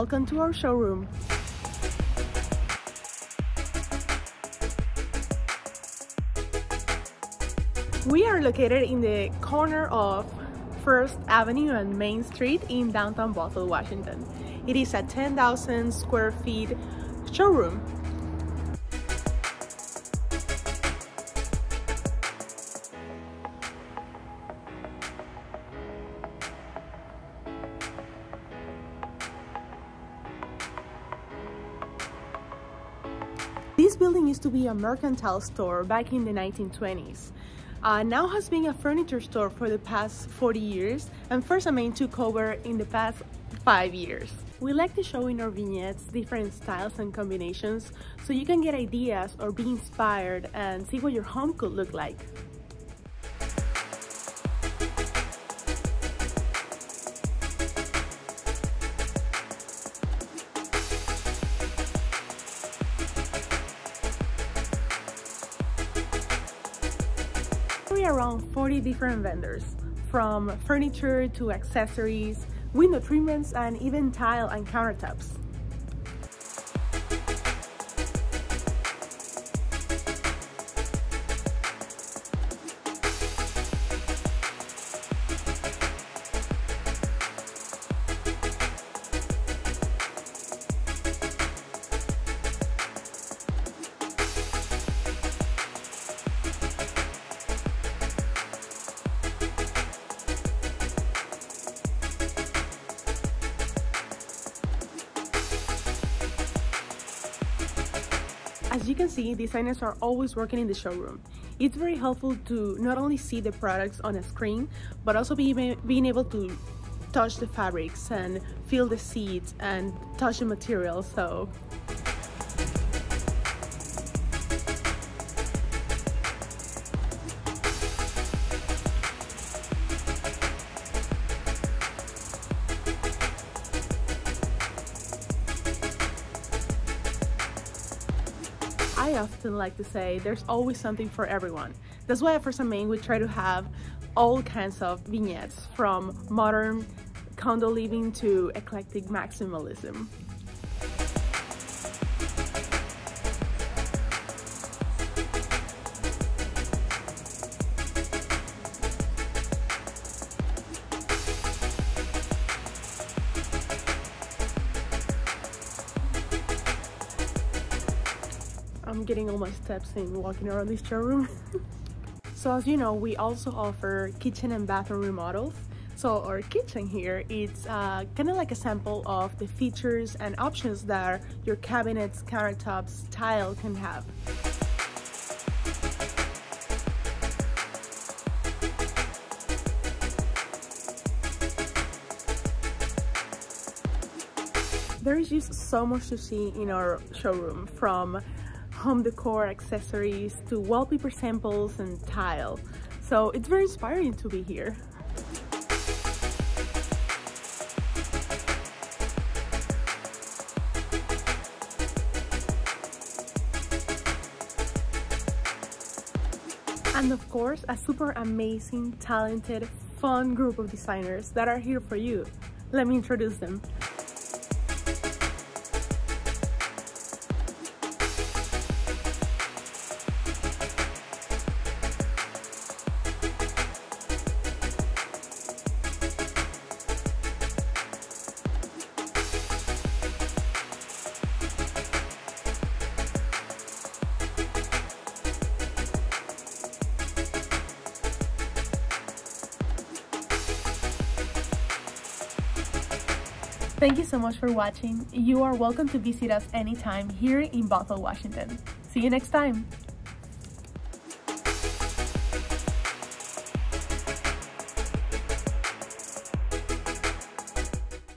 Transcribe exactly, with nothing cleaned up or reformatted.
welcome to our showroom. We are located in the corner of First Avenue and Main Street in downtown Bothell, Washington. It is a ten thousand square feet showroom. This building used to be a mercantile store back in the nineteen twenties. Uh, now has been a furniture store for the past forty years, and First and Main took over in the past five years. We like to show in our vignettes different styles and combinations so you can get ideas or be inspired and see what your home could look like. Around forty different vendors, from furniture to accessories, window treatments, and even tile and countertops. As you can see, designers are always working in the showroom. It's very helpful to not only see the products on a screen, but also be, being able to touch the fabrics and feel the seats and touch the material. So I often like to say there's always something for everyone. That's why at First and Main we try to have all kinds of vignettes, from modern condo living to eclectic maximalism. I'm getting all my steps in walking around this showroom. So as you know, we also offer kitchen and bathroom remodels. So our kitchen here, it's uh, kind of like a sample of the features and options that your cabinets, countertops, tile can have. There is just so much to see in our showroom, from home decor, accessories, to wallpaper samples and tile. So it's very inspiring to be here. And of course, a super amazing, talented, fun group of designers that are here for you. Let me introduce them. Thank you so much for watching. You are welcome to visit us anytime here in Bothell, Washington. See you next time.